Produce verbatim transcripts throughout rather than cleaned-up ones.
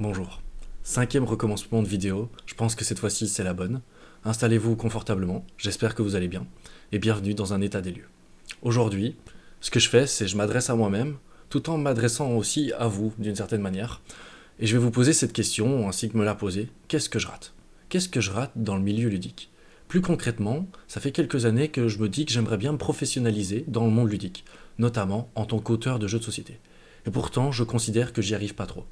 Bonjour. Cinquième recommencement de vidéo, je pense que cette fois-ci c'est la bonne. Installez-vous confortablement, j'espère que vous allez bien, et bienvenue dans un état des lieux. Aujourd'hui, ce que je fais, c'est je m'adresse à moi-même, tout en m'adressant aussi à vous, d'une certaine manière, et je vais vous poser cette question, ainsi que me la poser, qu'est-ce que je rate? Qu'est-ce que je rate dans le milieu ludique? Plus concrètement, ça fait quelques années que je me dis que j'aimerais bien me professionnaliser dans le monde ludique, notamment en tant qu'auteur de jeux de société. Et pourtant, je considère que j'y arrive pas trop.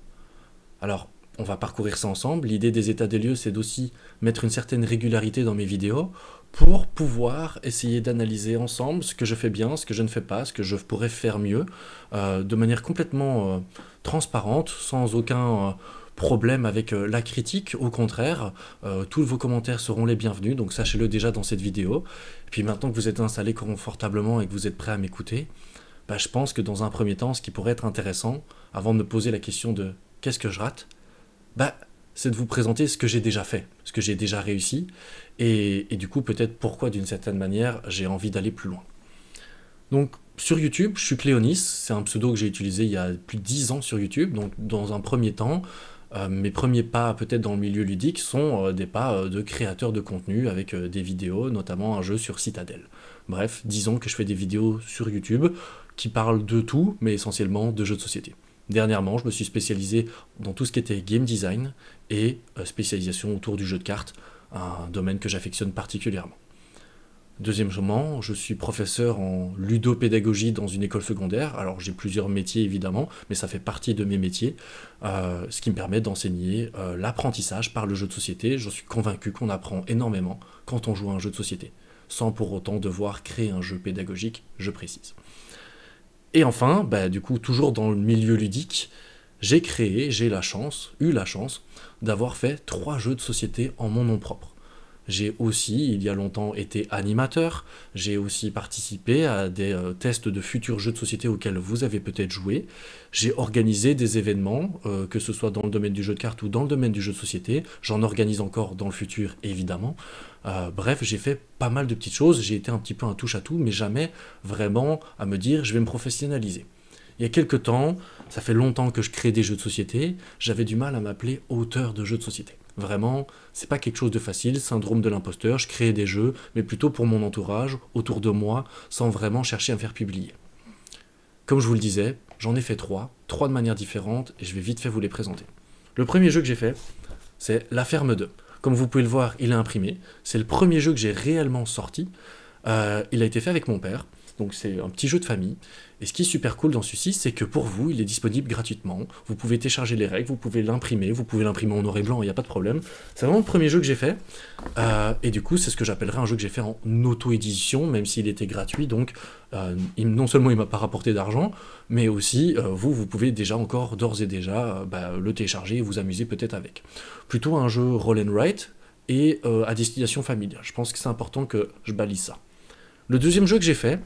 Alors, on va parcourir ça ensemble. L'idée des états des lieux, c'est d'aussi mettre une certaine régularité dans mes vidéos pour pouvoir essayer d'analyser ensemble ce que je fais bien, ce que je ne fais pas, ce que je pourrais faire mieux, euh, de manière complètement euh, transparente, sans aucun euh, problème avec euh, la critique. Au contraire, euh, tous vos commentaires seront les bienvenus, donc sachez-le déjà dans cette vidéo. Et puis maintenant que vous êtes installé confortablement et que vous êtes prêt à m'écouter, bah, je pense que dans un premier temps, ce qui pourrait être intéressant, avant de me poser la question de « qu'est-ce que je rate ?», bah, c'est de vous présenter ce que j'ai déjà fait, ce que j'ai déjà réussi, et, et du coup peut-être pourquoi d'une certaine manière j'ai envie d'aller plus loin. Donc sur YouTube, je suis Cléonis, c'est un pseudo que j'ai utilisé il y a plus de dix ans sur YouTube, donc dans un premier temps, euh, mes premiers pas peut-être dans le milieu ludique sont euh, des pas euh, de créateur de contenu avec euh, des vidéos, notamment un jeu sur Citadelle. Bref, disons que je fais des vidéos sur YouTube qui parlent de tout, mais essentiellement de jeux de société. Dernièrement, je me suis spécialisé dans tout ce qui était game design et spécialisation autour du jeu de cartes, un domaine que j'affectionne particulièrement. Deuxièmement, je suis professeur en ludopédagogie dans une école secondaire. Alors j'ai plusieurs métiers évidemment, mais ça fait partie de mes métiers, euh, ce qui me permet d'enseigner euh, l'apprentissage par le jeu de société. Je suis convaincu qu'on apprend énormément quand on joue à un jeu de société, sans pour autant devoir créer un jeu pédagogique, je précise. Et enfin, bah, du coup, toujours dans le milieu ludique, j'ai créé, j'ai la chance, eu la chance d'avoir fait trois jeux de société en mon nom propre. J'ai aussi, il y a longtemps, été animateur, j'ai aussi participé à des euh, tests de futurs jeux de société auxquels vous avez peut-être joué, j'ai organisé des événements, euh, que ce soit dans le domaine du jeu de cartes ou dans le domaine du jeu de société, j'en organise encore dans le futur, évidemment. Euh, bref, j'ai fait pas mal de petites choses, j'ai été un petit peu un touche-à-tout, mais jamais vraiment à me dire « je vais me professionnaliser ». Il y a quelques temps, ça fait longtemps que je crée des jeux de société, j'avais du mal à m'appeler auteur de jeux de société. Vraiment, c'est pas quelque chose de facile, syndrome de l'imposteur, je crée des jeux, mais plutôt pour mon entourage, autour de moi, sans vraiment chercher à me faire publier. Comme je vous le disais, j'en ai fait trois, trois de manière différente, et je vais vite fait vous les présenter. Le premier jeu que j'ai fait, c'est La Ferme deux. Comme vous pouvez le voir, il est imprimé, c'est le premier jeu que j'ai réellement sorti, euh, il a été fait avec mon père. Donc c'est un petit jeu de famille, et ce qui est super cool dans celui-ci, c'est que pour vous, il est disponible gratuitement, vous pouvez télécharger les règles, vous pouvez l'imprimer, vous pouvez l'imprimer en noir et blanc, il n'y a pas de problème. C'est vraiment le premier jeu que j'ai fait, euh, et du coup c'est ce que j'appellerais un jeu que j'ai fait en auto-édition, même s'il était gratuit, donc euh, il, non seulement il ne m'a pas rapporté d'argent, mais aussi euh, vous, vous pouvez déjà encore d'ores et déjà euh, bah, le télécharger et vous amuser peut-être avec. Plutôt un jeu roll and write, et euh, à destination familiale, je pense que c'est important que je balise ça. Le deuxième jeu que j'ai fait,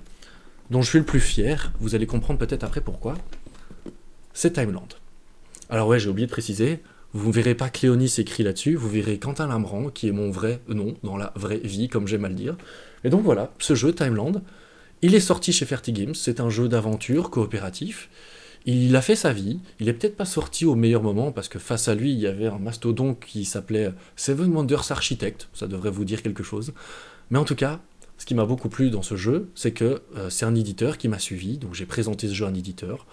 dont je suis le plus fier, vous allez comprendre peut-être après pourquoi, c'est Timeland. Alors ouais, j'ai oublié de préciser, vous ne verrez pas Cléonis écrit là-dessus, vous verrez Quentin Lambrand, qui est mon vrai nom, dans la vraie vie, comme j'aime à le dire. Et donc voilà, ce jeu, Timeland, il est sorti chez Fertigames, c'est un jeu d'aventure coopératif, il a fait sa vie, il n'est peut-être pas sorti au meilleur moment, parce que face à lui, il y avait un mastodon qui s'appelait Seven Wonders Architect, ça devrait vous dire quelque chose, mais en tout cas, ce qui m'a beaucoup plu dans ce jeu, c'est que euh, c'est un éditeur qui m'a suivi, donc j'ai présenté ce jeu à un éditeur.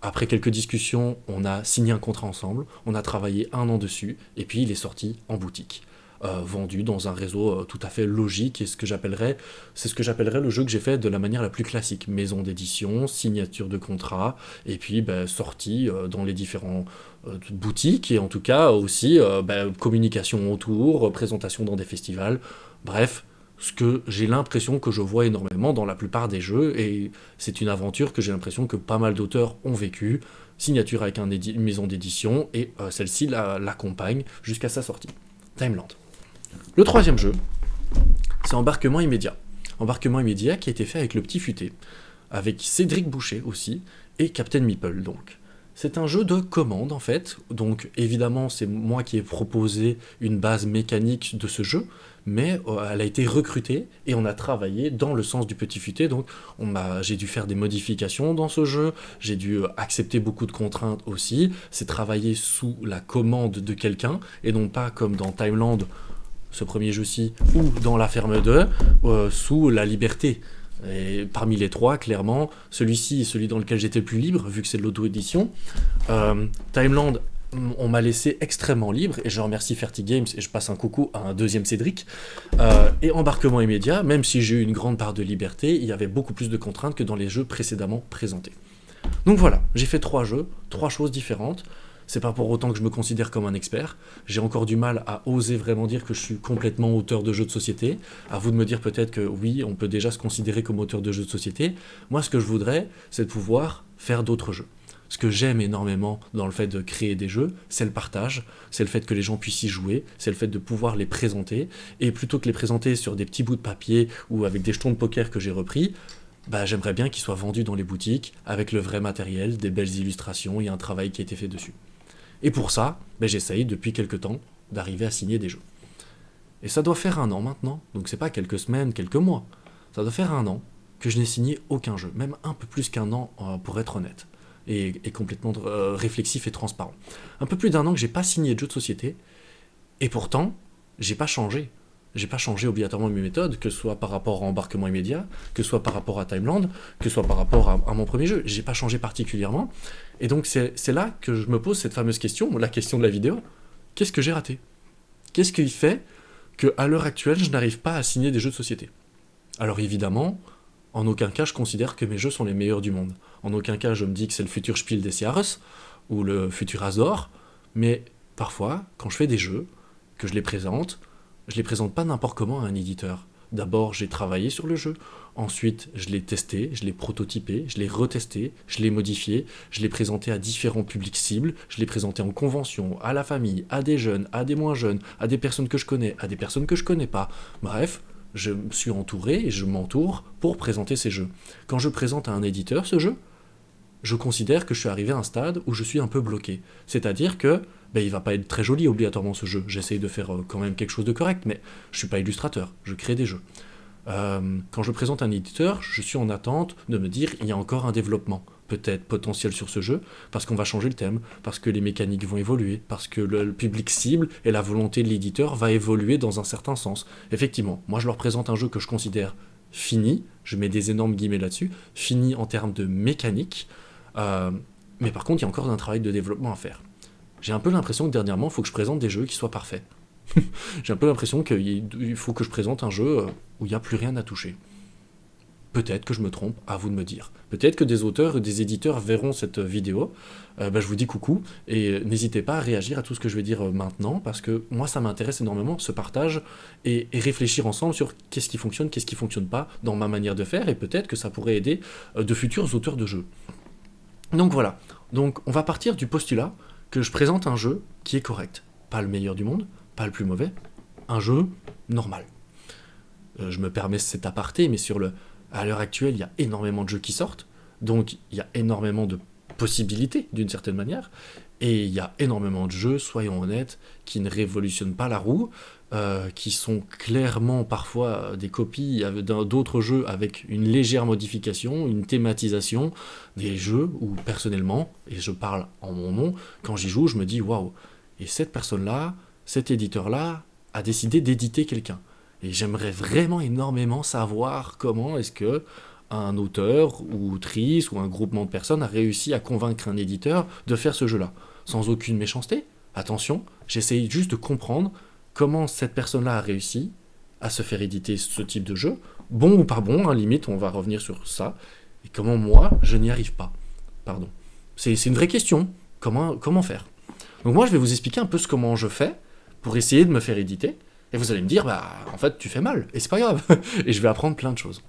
Après quelques discussions, on a signé un contrat ensemble, on a travaillé un an dessus, et puis il est sorti en boutique, euh, vendu dans un réseau euh, tout à fait logique, et ce que j'appellerais, c'est ce que j'appellerais le jeu que j'ai fait de la manière la plus classique, maison d'édition, signature de contrat, et puis bah, sortie euh, dans les différents euh, boutiques, et en tout cas aussi euh, bah, communication autour, présentation dans des festivals, bref. Ce que j'ai l'impression que je vois énormément dans la plupart des jeux, et c'est une aventure que j'ai l'impression que pas mal d'auteurs ont vécu, signature avec un une maison d'édition, et euh, celle-ci l'accompagne jusqu'à sa sortie. Timeland. Le troisième jeu, c'est Embarquement Immédiat. Embarquement Immédiat qui a été fait avec le petit futé, avec Cédric Boucher aussi, et Captain Meeple donc. C'est un jeu de commande en fait, donc évidemment c'est moi qui ai proposé une base mécanique de ce jeu, mais euh, elle a été recrutée et on a travaillé dans le sens du petit futé. Donc j'ai dû faire des modifications dans ce jeu, j'ai dû accepter beaucoup de contraintes aussi. C'est travailler sous la commande de quelqu'un et non pas comme dans Timeland, ce premier jeu-ci, ou dans La Ferme deux, euh, sous la liberté. Et parmi les trois, clairement, celui-ci est celui dans lequel j'étais le plus libre, vu que c'est de l'auto-édition. Euh, Timeland, on m'a laissé extrêmement libre, et je remercie Fertigames, et je passe un coucou à un deuxième Cédric. Euh, et Embarquement Immédiat, même si j'ai eu une grande part de liberté, il y avait beaucoup plus de contraintes que dans les jeux précédemment présentés. Donc voilà, j'ai fait trois jeux, trois choses différentes. C'est pas pour autant que je me considère comme un expert. J'ai encore du mal à oser vraiment dire que je suis complètement auteur de jeux de société. À vous de me dire peut-être que oui, on peut déjà se considérer comme auteur de jeux de société. Moi, ce que je voudrais, c'est de pouvoir faire d'autres jeux. Ce que j'aime énormément dans le fait de créer des jeux, c'est le partage, c'est le fait que les gens puissent y jouer, c'est le fait de pouvoir les présenter. Et plutôt que les présenter sur des petits bouts de papier ou avec des jetons de poker que j'ai repris, bah, j'aimerais bien qu'ils soient vendus dans les boutiques avec le vrai matériel, des belles illustrations et un travail qui a été fait dessus. Et pour ça, ben j'essaye depuis quelques temps d'arriver à signer des jeux. Et ça doit faire un an maintenant, donc c'est pas quelques semaines, quelques mois. Ça doit faire un an que je n'ai signé aucun jeu, même un peu plus qu'un an euh, pour être honnête, et, et complètement euh, réflexif et transparent. Un peu plus d'un an que j'ai pas signé de jeu de société, et pourtant, j'ai pas changé. J'ai pas changé obligatoirement mes méthodes, que ce soit par rapport à Embarquement Immédiat, que ce soit par rapport à Timeland, que ce soit par rapport à, à mon premier jeu. J'ai pas changé particulièrement. Et donc c'est là que je me pose cette fameuse question, la question de la vidéo. Qu'est-ce que j'ai raté? Qu'est-ce qui fait qu'à l'heure actuelle, je n'arrive pas à signer des jeux de société? Alors évidemment, en aucun cas, je considère que mes jeux sont les meilleurs du monde. En aucun cas, je me dis que c'est le futur Spiel des Jahres ou le futur As d'Or. Mais parfois, quand je fais des jeux, que je les présente, je les présente pas n'importe comment à un éditeur. D'abord, j'ai travaillé sur le jeu. Ensuite, je l'ai testé, je l'ai prototypé, je l'ai retesté, je l'ai modifié, je l'ai présenté à différents publics cibles, je l'ai présenté en convention, à la famille, à des jeunes, à des moins jeunes, à des personnes que je connais, à des personnes que je connais pas. Bref, je me suis entouré et je m'entoure pour présenter ces jeux. Quand je présente à un éditeur ce jeu, je considère que je suis arrivé à un stade où je suis un peu bloqué. C'est-à-dire que ben, il ne va pas être très joli obligatoirement ce jeu. J'essaye de faire euh, quand même quelque chose de correct, mais je ne suis pas illustrateur, je crée des jeux. Euh, quand je présente un éditeur, je suis en attente de me dire il y a encore un développement, peut-être potentiel sur ce jeu, parce qu'on va changer le thème, parce que les mécaniques vont évoluer, parce que le, le public cible et la volonté de l'éditeur va évoluer dans un certain sens. Effectivement, moi je leur présente un jeu que je considère fini, je mets des énormes guillemets là-dessus, fini en termes de mécanique. Euh, mais par contre, il y a encore un travail de développement à faire. J'ai un peu l'impression que dernièrement, il faut que je présente des jeux qui soient parfaits. J'ai un peu l'impression qu'il faut que je présente un jeu où il n'y a plus rien à toucher. Peut-être que je me trompe, à vous de me dire. Peut-être que des auteurs et des éditeurs verront cette vidéo. Euh, bah, je vous dis coucou, et n'hésitez pas à réagir à tout ce que je vais dire maintenant, parce que moi, ça m'intéresse énormément, ce partage, et, et réfléchir ensemble sur qu'est-ce qui fonctionne, qu'est-ce qui ne fonctionne pas dans ma manière de faire, et peut-être que ça pourrait aider de futurs auteurs de jeux. Donc voilà, donc on va partir du postulat que je présente un jeu qui est correct. Pas le meilleur du monde, pas le plus mauvais, un jeu normal. Euh, je me permets cet aparté, mais sur le, à l'heure actuelle, il y a énormément de jeux qui sortent, donc il y a énormément de possibilités d'une certaine manière, et il y a énormément de jeux, soyons honnêtes, qui ne révolutionnent pas la roue, euh, qui sont clairement parfois des copies d'autres jeux avec une légère modification, une thématisation, des jeux où personnellement, et je parle en mon nom, quand j'y joue, je me dis waouh, et cette personne-là, cet éditeur-là, a décidé d'éditer quelqu'un. Et j'aimerais vraiment énormément savoir comment est-ce que un auteur ou autrice ou un groupement de personnes a réussi à convaincre un éditeur de faire ce jeu-là. Sans aucune méchanceté, attention, j'essaye juste de comprendre comment cette personne-là a réussi à se faire éditer ce type de jeu, bon ou pas bon, hein, limite, on va revenir sur ça, et comment moi, je n'y arrive pas. Pardon. C'est une vraie question, comment, comment faire? Donc moi, je vais vous expliquer un peu ce comment je fais pour essayer de me faire éditer, et vous allez me dire, bah, en fait, tu fais mal, et c'est pas grave, et je vais apprendre plein de choses.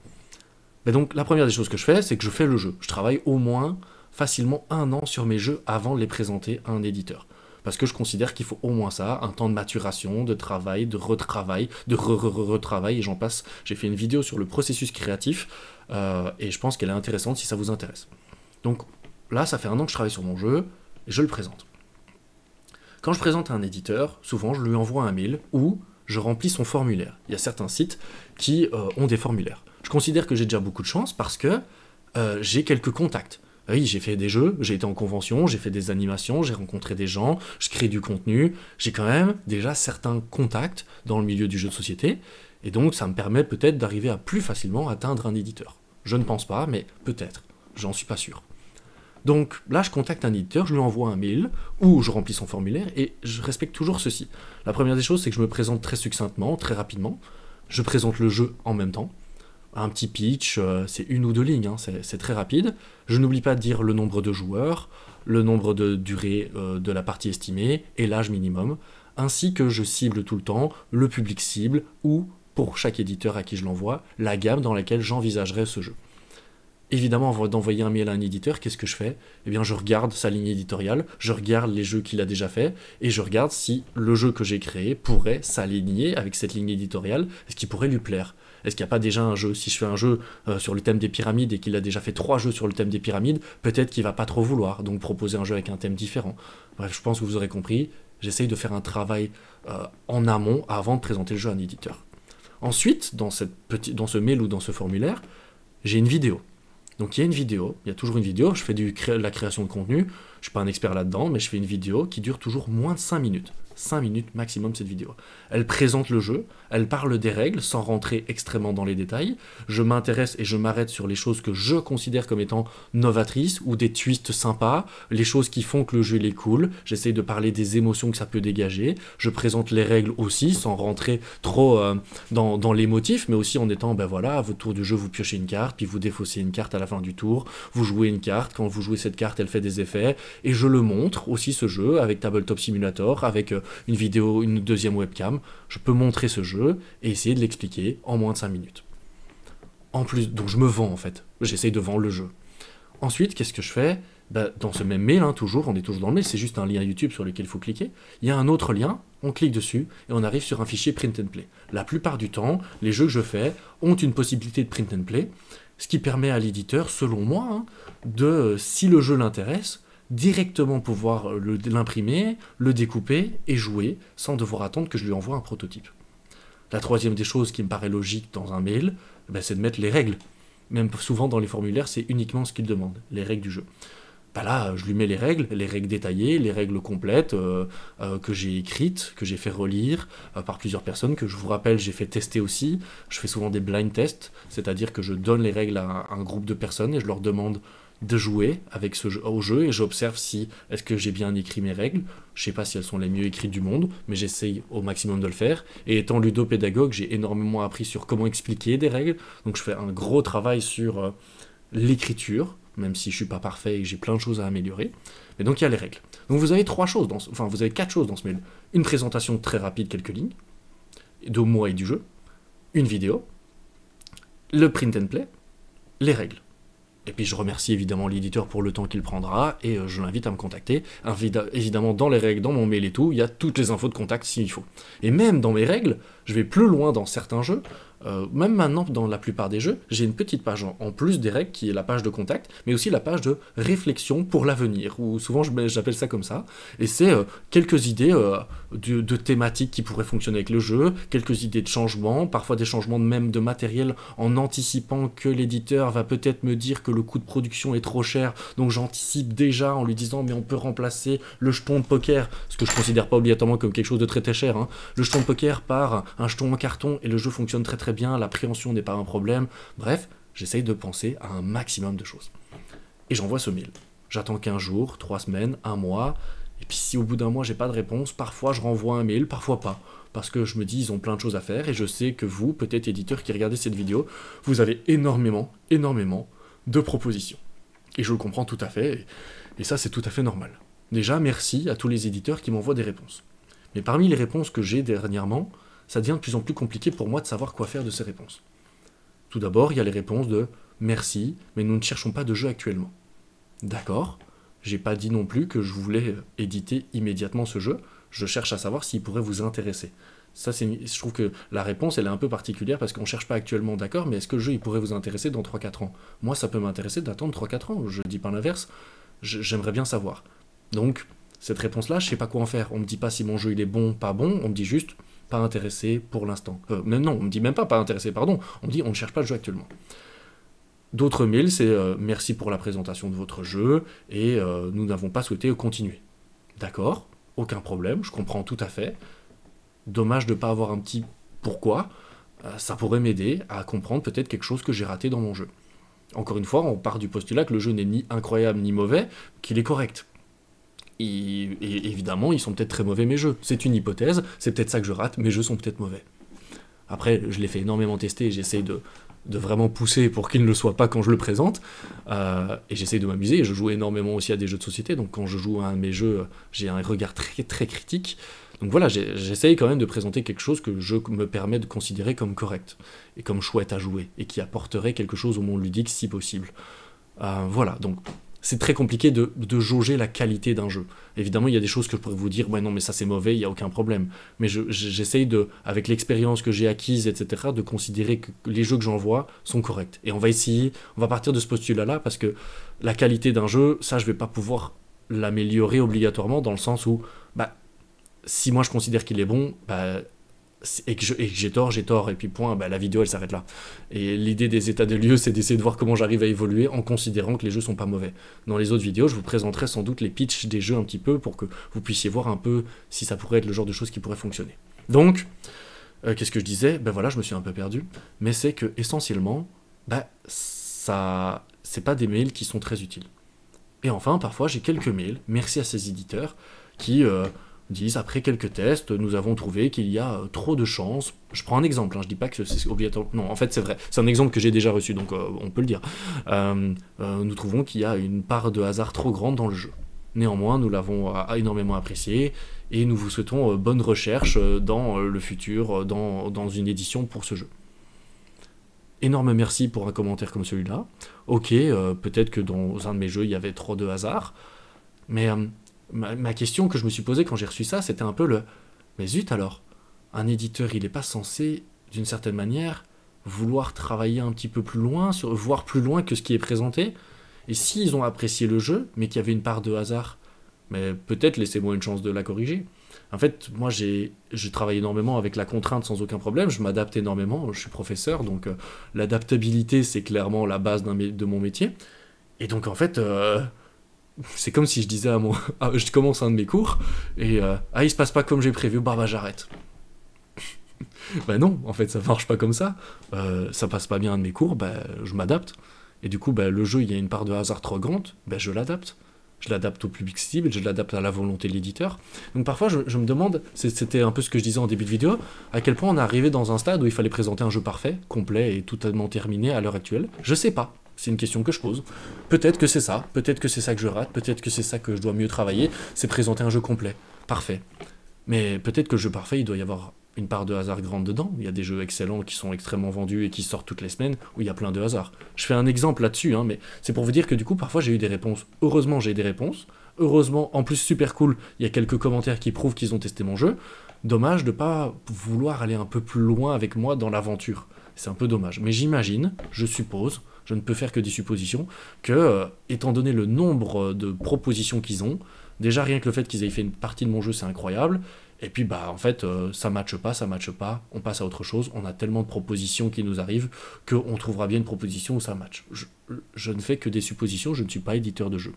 Mais donc, la première des choses que je fais, c'est que je fais le jeu. Je travaille au moins facilement un an sur mes jeux avant de les présenter à un éditeur. Parce que je considère qu'il faut au moins ça, un temps de maturation, de travail, de retravail, de re-re-re-retravail, et j'en passe. J'ai fait une vidéo sur le processus créatif, euh, et je pense qu'elle est intéressante si ça vous intéresse. Donc là, ça fait un an que je travaille sur mon jeu, et je le présente. Quand je présente à un éditeur, souvent je lui envoie un mail, ou je remplis son formulaire. Il y a certains sites qui euh, ont des formulaires. Je considère que j'ai déjà beaucoup de chance parce que euh, j'ai quelques contacts. Oui, j'ai fait des jeux, j'ai été en convention, j'ai fait des animations, j'ai rencontré des gens, je crée du contenu, j'ai quand même déjà certains contacts dans le milieu du jeu de société, et donc ça me permet peut-être d'arriver à plus facilement atteindre un éditeur. Je ne pense pas, mais peut-être, j'en suis pas sûr. Donc là, je contacte un éditeur, je lui envoie un mail, ou je remplis son formulaire, et je respecte toujours ceci. La première des choses, c'est que je me présente très succinctement, très rapidement, je présente le jeu en même temps, un petit pitch, c'est une ou deux lignes, hein, c'est très rapide. Je n'oublie pas de dire le nombre de joueurs, le nombre de durée euh, de la partie estimée et l'âge minimum, ainsi que je cible tout le temps le public cible ou, pour chaque éditeur à qui je l'envoie, la gamme dans laquelle j'envisagerais ce jeu. Évidemment, avant d'envoyer un mail à un éditeur, qu'est-ce que je fais? Eh bien, je regarde sa ligne éditoriale, je regarde les jeux qu'il a déjà fait, et je regarde si le jeu que j'ai créé pourrait s'aligner avec cette ligne éditoriale, est-ce qu'il pourrait lui plaire? Est-ce qu'il n'y a pas déjà un jeu? Si je fais un jeu euh, sur le thème des pyramides et qu'il a déjà fait trois jeux sur le thème des pyramides, peut-être qu'il ne va pas trop vouloir, donc proposer un jeu avec un thème différent. Bref, je pense que vous aurez compris, j'essaye de faire un travail euh, en amont avant de présenter le jeu à un éditeur. Ensuite, dans, cette petite, dans ce mail ou dans ce formulaire, j'ai une vidéo. Donc il y a une vidéo, il y a toujours une vidéo, je fais du cré- la création de contenu, je ne suis pas un expert là-dedans, mais je fais une vidéo qui dure toujours moins de cinq minutes. cinq minutes maximum cette vidéo. Elle présente le jeu, elle parle des règles sans rentrer extrêmement dans les détails. Je m'intéresse et je m'arrête sur les choses que je considère comme étant novatrices ou des twists sympas, les choses qui font que le jeu est cool. J'essaye de parler des émotions que ça peut dégager. Je présente les règles aussi sans rentrer trop euh, dans, dans les motifs, mais aussi en étant, ben voilà, à votre tour du jeu, vous piochez une carte, puis vous défaussez une carte à la fin du tour, vous jouez une carte, quand vous jouez cette carte, elle fait des effets, et je le montre aussi ce jeu avec Tabletop Simulator, avec euh, une vidéo, une deuxième webcam, je peux montrer ce jeu et essayer de l'expliquer en moins de cinq minutes. En plus, donc je me vends en fait, j'essaye de vendre le jeu. Ensuite, qu'est-ce que je fais? Bah, dans ce même mail, hein, toujours, on est toujours dans le mail, c'est juste un lien YouTube sur lequel il faut cliquer. Il y a un autre lien, on clique dessus et on arrive sur un fichier print and play. La plupart du temps, les jeux que je fais ont une possibilité de print and play, ce qui permet à l'éditeur, selon moi, hein, de, si le jeu l'intéresse, directement pouvoir l'imprimer, le, le découper et jouer sans devoir attendre que je lui envoie un prototype. La troisième des choses qui me paraît logique dans un mail, ben c'est de mettre les règles. Même souvent dans les formulaires, c'est uniquement ce qu'il demande, les règles du jeu. Ben là, je lui mets les règles, les règles détaillées, les règles complètes euh, euh, que j'ai écrites, que j'ai fait relire euh, par plusieurs personnes, que je vous rappelle, j'ai fait tester aussi. Je fais souvent des blind tests, c'est-à-dire que je donne les règles à un, un groupe de personnes et je leur demande de jouer avec ce jeu, au jeu, et j'observe si est-ce que j'ai bien écrit mes règles. Je sais pas si elles sont les mieux écrites du monde, mais j'essaye au maximum de le faire. Et étant ludopédagogue, j'ai énormément appris sur comment expliquer des règles. Donc je fais un gros travail sur euh, l'écriture, même si je suis pas parfait et que j'ai plein de choses à améliorer. Mais donc il y a les règles. Donc vous avez trois choses, dans ce, enfin vous avez quatre choses dans ce mail. Une présentation très rapide, quelques lignes, de moi et du jeu, une vidéo, le print and play, les règles. Et puis je remercie évidemment l'éditeur pour le temps qu'il prendra et je l'invite à me contacter. Évidemment, dans les règles, dans mon mail et tout, il y a toutes les infos de contact s'il faut. Et même dans mes règles, je vais plus loin dans certains jeux. Euh, même maintenant, dans la plupart des jeux, j'ai une petite page en plus des règles qui est la page de contact, mais aussi la page de réflexion pour l'avenir, ou souvent j'appelle ça comme ça. Et c'est euh, quelques idées euh, de, de thématiques qui pourraient fonctionner avec le jeu, quelques idées de changements, parfois des changements même de matériel en anticipant que l'éditeur va peut-être me dire que le coût de production est trop cher, donc j'anticipe déjà en lui disant mais on peut remplacer le jeton de poker, ce que je considère pas obligatoirement comme quelque chose de très très cher, hein, le jeton de poker par un jeton en carton et le jeu fonctionne très très bien, l'appréhension n'est pas un problème. Bref, j'essaye de penser à un maximum de choses. Et j'envoie ce mail. J'attends quinze jours, trois semaines, un mois, et puis si au bout d'un mois j'ai pas de réponse, parfois je renvoie un mail, parfois pas, parce que je me dis ils ont plein de choses à faire, et je sais que vous, peut-être éditeur qui regardez cette vidéo, vous avez énormément, énormément de propositions. Et je le comprends tout à fait, et, et ça c'est tout à fait normal. Déjà, merci à tous les éditeurs qui m'envoient des réponses. Mais parmi les réponses que j'ai dernièrement, ça devient de plus en plus compliqué pour moi de savoir quoi faire de ces réponses. Tout d'abord, il y a les réponses de « Merci, mais nous ne cherchons pas de jeu actuellement. » D'accord, j'ai pas dit non plus que je voulais éditer immédiatement ce jeu, je cherche à savoir s'il pourrait vous intéresser. Ça, je trouve que la réponse, elle est un peu particulière parce qu'on ne cherche pas actuellement, d'accord, mais est-ce que le jeu il pourrait vous intéresser dans trois quatre ans? Moi, ça peut m'intéresser d'attendre trois quatre ans, je ne dis pas l'inverse, j'aimerais bien savoir. Donc, cette réponse-là, je ne sais pas quoi en faire, on ne me dit pas si mon jeu il est bon, pas bon, on me dit juste pas intéressé pour l'instant. Euh, non, on me dit même pas pas intéressé, pardon, on me dit on ne cherche pas le jeu actuellement. D'autres mails, c'est euh, merci pour la présentation de votre jeu et euh, nous n'avons pas souhaité continuer. D'accord, aucun problème, je comprends tout à fait. Dommage de ne pas avoir un petit pourquoi, euh, ça pourrait m'aider à comprendre peut-être quelque chose que j'ai raté dans mon jeu. Encore une fois, on part du postulat que le jeu n'est ni incroyable ni mauvais, qu'il est correct. Et, et évidemment, ils sont peut-être très mauvais mes jeux. C'est une hypothèse, c'est peut-être ça que je rate, mes jeux sont peut-être mauvais. Après, je les fais énormément tester et j'essaye de, de vraiment pousser pour qu'ils ne le soient pas quand je le présente. Euh, et j'essaye de m'amuser, je joue énormément aussi à des jeux de société, donc quand je joue à un de mes jeux, j'ai un regard très très critique. Donc voilà, j'essaye quand même de présenter quelque chose que je me permets de considérer comme correct, et comme chouette à jouer, et qui apporterait quelque chose au monde ludique si possible. Euh, voilà, donc c'est très compliqué de, de jauger la qualité d'un jeu. Évidemment, il y a des choses que je pourrais vous dire, ouais non mais ça c'est mauvais, il n'y a aucun problème. Mais je, j'essaye de, avec l'expérience que j'ai acquise, et cetera, de considérer que les jeux que j'envoie sont corrects. Et on va essayer, on va partir de ce postulat-là, parce que la qualité d'un jeu, ça je ne vais pas pouvoir l'améliorer obligatoirement, dans le sens où, bah, si moi je considère qu'il est bon, bah, et que j'ai tort, j'ai tort, et puis point, bah, la vidéo elle s'arrête là. Et l'idée des états des lieux, c'est d'essayer de voir comment j'arrive à évoluer en considérant que les jeux sont pas mauvais. Dans les autres vidéos, je vous présenterai sans doute les pitchs des jeux un petit peu pour que vous puissiez voir un peu si ça pourrait être le genre de choses qui pourrait fonctionner. Donc, euh, qu'est-ce que je disais? Ben voilà, je me suis un peu perdu, mais c'est que essentiellement, bah, ça, c'est pas des mails qui sont très utiles. Et enfin, parfois j'ai quelques mails, merci à ces éditeurs, qui... Euh, disent, après quelques tests, nous avons trouvé qu'il y a trop de chances. Je prends un exemple, hein, je dis pas que c'est obligatoire. Non, en fait, c'est vrai. C'est un exemple que j'ai déjà reçu, donc euh, on peut le dire. Euh, euh, nous trouvons qu'il y a une part de hasard trop grande dans le jeu. Néanmoins, nous l'avons euh, énormément apprécié et nous vous souhaitons euh, bonne recherche euh, dans euh, le futur, euh, dans, dans une édition pour ce jeu. Énorme merci pour un commentaire comme celui-là. Ok, euh, peut-être que dans un de mes jeux, il y avait trop de hasard, mais... Euh, Ma question que je me suis posée quand j'ai reçu ça, c'était un peu le « mais zut alors, un éditeur il n'est pas censé, d'une certaine manière, vouloir travailler un petit peu plus loin, voire plus loin que ce qui est présenté. Et s'ils ont apprécié le jeu, mais qu'il y avait une part de hasard, mais peut-être laissez-moi une chance de la corriger. » En fait, moi j'ai travaillé énormément avec la contrainte sans aucun problème, je m'adapte énormément, je suis professeur, donc euh, l'adaptabilité c'est clairement la base de mon métier. Et donc en fait... Euh, c'est comme si je disais à mon... Ah, je commence un de mes cours, et euh, ah, il se passe pas comme j'ai prévu, bah bah j'arrête. Bah non, en fait ça marche pas comme ça, euh, ça passe pas bien un de mes cours, bah je m'adapte, et du coup bah, le jeu il y a une part de hasard trop grande, bah je l'adapte, je l'adapte au public cible, je l'adapte à la volonté de l'éditeur. Donc parfois je, je me demande, c'était un peu ce que je disais en début de vidéo, à quel point on est arrivé dans un stade où il fallait présenter un jeu parfait, complet et totalement terminé à l'heure actuelle, je sais pas. C'est une question que je pose. Peut-être que c'est ça, peut-être que c'est ça que je rate, peut-être que c'est ça que je dois mieux travailler, c'est présenter un jeu complet, parfait. Mais peut-être que le jeu parfait, il doit y avoir une part de hasard grande dedans. Il y a des jeux excellents qui sont extrêmement vendus et qui sortent toutes les semaines où il y a plein de hasard. Je fais un exemple là-dessus, hein, mais c'est pour vous dire que du coup, parfois j'ai eu des réponses. Heureusement, j'ai eu des réponses. Heureusement, en plus, super cool, il y a quelques commentaires qui prouvent qu'ils ont testé mon jeu. Dommage de ne pas vouloir aller un peu plus loin avec moi dans l'aventure. C'est un peu dommage. Mais j'imagine, je suppose... je ne peux faire que des suppositions, que, euh, étant donné le nombre de propositions qu'ils ont, déjà rien que le fait qu'ils aient fait une partie de mon jeu, c'est incroyable, et puis bah en fait, euh, ça matche pas, ça matche pas, on passe à autre chose, on a tellement de propositions qui nous arrivent, qu'on trouvera bien une proposition où ça matche. Je, je ne fais que des suppositions, je ne suis pas éditeur de jeu.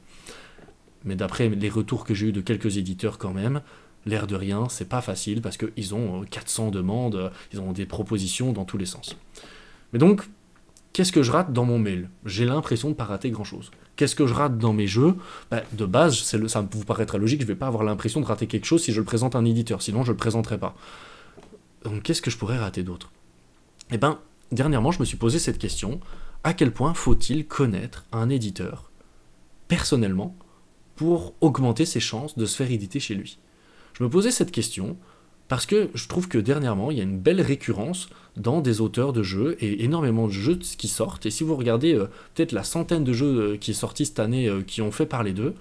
Mais d'après les retours que j'ai eu de quelques éditeurs quand même, l'air de rien, c'est pas facile, parce qu'ils ont quatre cents demandes, ils ont des propositions dans tous les sens. Mais donc, qu'est-ce que je rate dans mon mail? J'ai l'impression de ne pas rater grand-chose. Qu'est-ce que je rate dans mes jeux? Bah, de base, c'est le, ça vous paraîtra logique, je ne vais pas avoir l'impression de rater quelque chose si je le présente à un éditeur, sinon je ne le présenterai pas. Donc qu'est-ce que je pourrais rater d'autre? Eh bien, dernièrement, je me suis posé cette question. À quel point faut-il connaître un éditeur, personnellement, pour augmenter ses chances de se faire éditer chez lui? Je me posais cette question... parce que je trouve que dernièrement, il y a une belle récurrence dans des auteurs de jeux et énormément de jeux qui sortent. Et si vous regardez euh, peut-être la centaine de jeux euh, qui est sorti cette année euh, qui ont fait parler d'eux,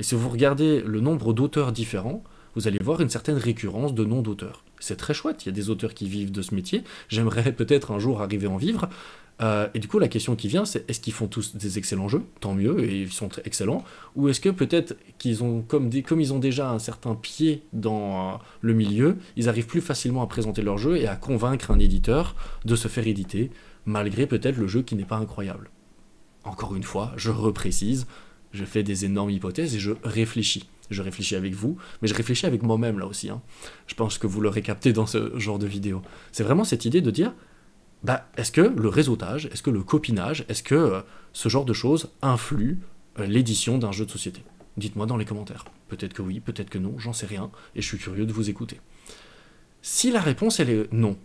et si vous regardez le nombre d'auteurs différents, vous allez voir une certaine récurrence de noms d'auteurs. C'est très chouette, il y a des auteurs qui vivent de ce métier. J'aimerais peut-être un jour arriver à en vivre, Euh, et du coup, la question qui vient, c'est est-ce qu'ils font tous des excellents jeux? Tant mieux, et ils sont très excellents. Ou est-ce que peut-être qu'ils ont, comme, des, comme ils ont déjà un certain pied dans euh, le milieu, ils arrivent plus facilement à présenter leur jeu et à convaincre un éditeur de se faire éditer, malgré peut-être le jeu qui n'est pas incroyable. Encore une fois, je reprécise, je fais des énormes hypothèses et je réfléchis. Je réfléchis avec vous, mais je réfléchis avec moi-même là aussi. Hein. Je pense que vous l'aurez capté dans ce genre de vidéo. C'est vraiment cette idée de dire... Bah, est-ce que le réseautage, est-ce que le copinage, est-ce que euh, ce genre de choses influe euh, l'édition d'un jeu de société? Dites-moi dans les commentaires. Peut-être que oui, peut-être que non, j'en sais rien, et je suis curieux de vous écouter. Si la réponse, elle est non,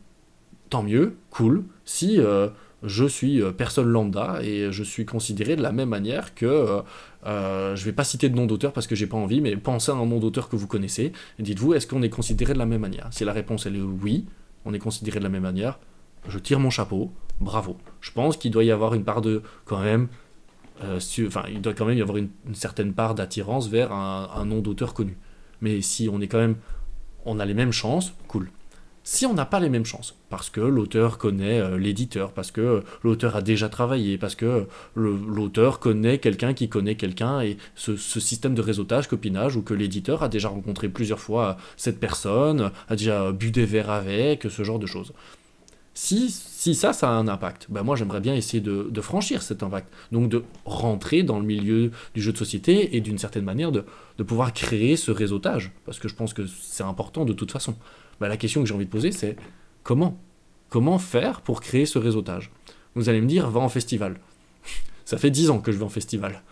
tant mieux, cool. Si euh, je suis euh, personne lambda et je suis considéré de la même manière que... Euh, euh, je ne vais pas citer de nom d'auteur parce que j'ai pas envie, mais pensez à un nom d'auteur que vous connaissez, et dites-vous, est-ce qu'on est considéré de la même manière? Si la réponse, elle est oui, on est considéré de la même manière, je tire mon chapeau, bravo. Je pense qu'il doit y avoir une part de, quand même, euh, su, enfin, il doit quand même y avoir une, une certaine part d'attirance vers un, un nom d'auteur connu. Mais si on est quand même, on a les mêmes chances, cool. Si on n'a pas les mêmes chances, parce que l'auteur connaît euh, l'éditeur, parce que euh, l'auteur a déjà travaillé, parce que euh, l'auteur connaît quelqu'un qui connaît quelqu'un, et ce, ce système de réseautage, copinage, où que l'éditeur a déjà rencontré plusieurs fois cette personne, a déjà bu des verres avec, ce genre de choses. Si, si ça, ça a un impact, ben moi j'aimerais bien essayer de, de franchir cet impact, donc de rentrer dans le milieu du jeu de société et d'une certaine manière de, de pouvoir créer ce réseautage, parce que je pense que c'est important de toute façon. Ben la question que j'ai envie de poser, c'est comment Comment faire pour créer ce réseautage? Vous allez me dire, va en festival. Ça fait dix ans que je vais en festival.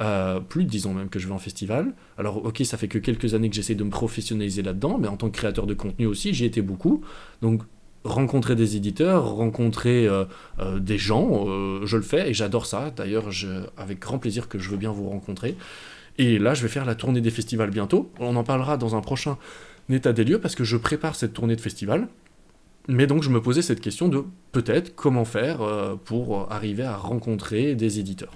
Euh, plus de dix ans même que je vais en festival. Alors ok, ça fait que quelques années que j'essaie de me professionnaliser là-dedans, mais en tant que créateur de contenu aussi, j'y étais beaucoup, donc... rencontrer des éditeurs, rencontrer euh, euh, des gens, euh, je le fais et j'adore ça. D'ailleurs, avec grand plaisir que je veux bien vous rencontrer. Et là, je vais faire la tournée des festivals bientôt. On en parlera dans un prochain état des lieux parce que je prépare cette tournée de festival. Mais donc, je me posais cette question de peut-être comment faire euh, pour arriver à rencontrer des éditeurs.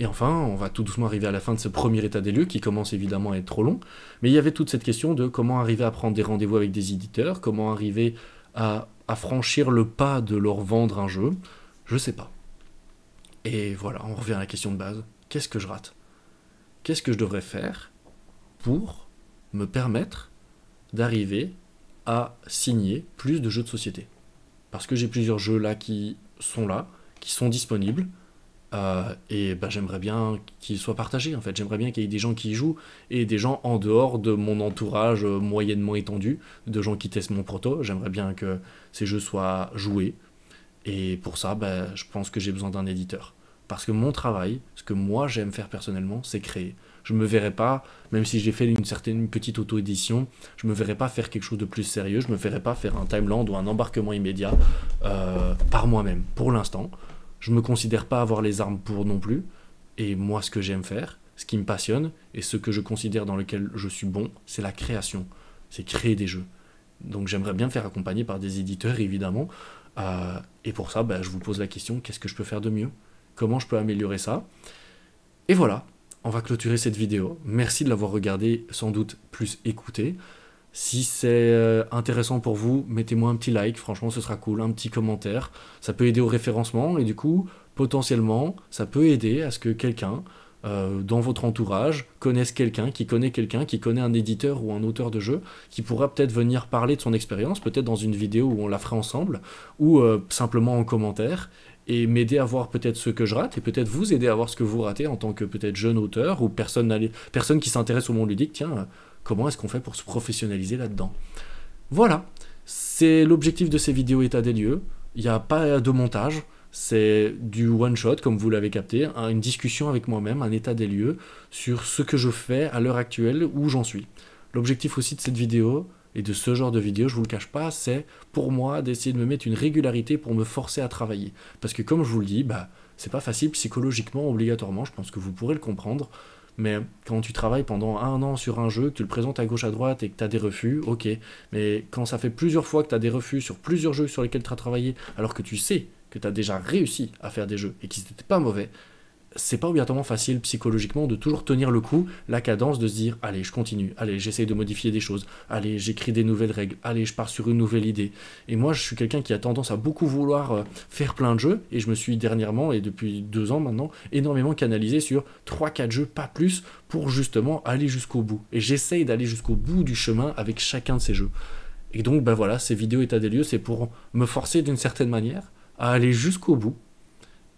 Et enfin, on va tout doucement arriver à la fin de ce premier état des lieux, qui commence évidemment à être trop long, mais il y avait toute cette question de comment arriver à prendre des rendez-vous avec des éditeurs, comment arriver à, à franchir le pas de leur vendre un jeu, je sais pas. Et voilà, on revient à la question de base, qu'est-ce que je rate? Qu'est-ce que je devrais faire pour me permettre d'arriver à signer plus de jeux de société? Parce que j'ai plusieurs jeux là qui sont là, qui sont disponibles, Euh, et ben, j'aimerais bien qu'il soit partagé en fait, j'aimerais bien qu'il y ait des gens qui y jouent et des gens en dehors de mon entourage euh, moyennement étendu, de gens qui testent mon proto, j'aimerais bien que ces jeux soient joués et pour ça ben, je pense que j'ai besoin d'un éditeur parce que mon travail, ce que moi j'aime faire personnellement, c'est créer. Je me verrais pas, même si j'ai fait une certaine une petite auto-édition, je me verrais pas faire quelque chose de plus sérieux, je me verrais pas faire un Timeland ou un embarquement immédiat euh, par moi-même, pour l'instant. Je ne me considère pas avoir les armes pour non plus, et moi ce que j'aime faire, ce qui me passionne, et ce que je considère dans lequel je suis bon, c'est la création, c'est créer des jeux. Donc j'aimerais bien me faire accompagner par des éditeurs évidemment, euh, et pour ça bah, je vous pose la question, qu'est-ce que je peux faire de mieux? Comment je peux améliorer ça? Et voilà, on va clôturer cette vidéo, merci de l'avoir regardée, sans doute plus écoutée. Si c'est intéressant pour vous, mettez-moi un petit like, franchement ce sera cool, un petit commentaire, ça peut aider au référencement et du coup, potentiellement, ça peut aider à ce que quelqu'un euh, dans votre entourage connaisse quelqu'un qui connaît quelqu'un, qui connaît un éditeur ou un auteur de jeu, qui pourra peut-être venir parler de son expérience, peut-être dans une vidéo où on la fera ensemble, ou euh, simplement en commentaire, et m'aider à voir peut-être ce que je rate, et peut-être vous aider à voir ce que vous ratez en tant que peut-être jeune auteur, ou personne, personne qui s'intéresse au monde ludique, tiens... Comment est-ce qu'on fait pour se professionnaliser là-dedans? Voilà, c'est l'objectif de ces vidéos état des lieux. Il n'y a pas de montage, c'est du one-shot, comme vous l'avez capté, une discussion avec moi-même, un état des lieux sur ce que je fais à l'heure actuelle, où j'en suis. L'objectif aussi de cette vidéo, et de ce genre de vidéo, je ne vous le cache pas, c'est pour moi d'essayer de me mettre une régularité pour me forcer à travailler. Parce que comme je vous le dis, bah, c'est pas facile psychologiquement, obligatoirement, je pense que vous pourrez le comprendre. Mais quand tu travailles pendant un an sur un jeu, que tu le présentes à gauche à droite et que tu as des refus, ok. Mais quand ça fait plusieurs fois que tu as des refus sur plusieurs jeux sur lesquels tu as travaillé, alors que tu sais que tu as déjà réussi à faire des jeux et qu'ils n'étaient pas mauvais, c'est pas obligatoirement facile psychologiquement de toujours tenir le coup, la cadence de se dire allez je continue, allez j'essaye de modifier des choses, allez j'écris des nouvelles règles, allez je pars sur une nouvelle idée. Et moi je suis quelqu'un qui a tendance à beaucoup vouloir faire plein de jeux, et je me suis dernièrement et depuis deux ans maintenant énormément canalisé sur trois quatre jeux, pas plus, pour justement aller jusqu'au bout. Et j'essaye d'aller jusqu'au bout du chemin avec chacun de ces jeux. Et donc ben voilà, ces vidéos état des lieux, c'est pour me forcer d'une certaine manière à aller jusqu'au bout.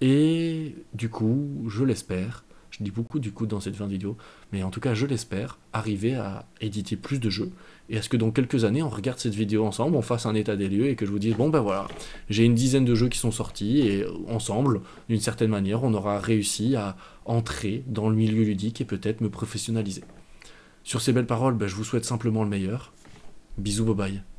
Et du coup, je l'espère, je dis beaucoup du coup dans cette fin de vidéo, mais en tout cas je l'espère, arriver à éditer plus de jeux, et à ce que dans quelques années on regarde cette vidéo ensemble, on fasse un état des lieux et que je vous dise, bon ben voilà, j'ai une dizaine de jeux qui sont sortis, et ensemble, d'une certaine manière, on aura réussi à entrer dans le milieu ludique et peut-être me professionnaliser. Sur ces belles paroles, ben, je vous souhaite simplement le meilleur. Bisous, bye bye.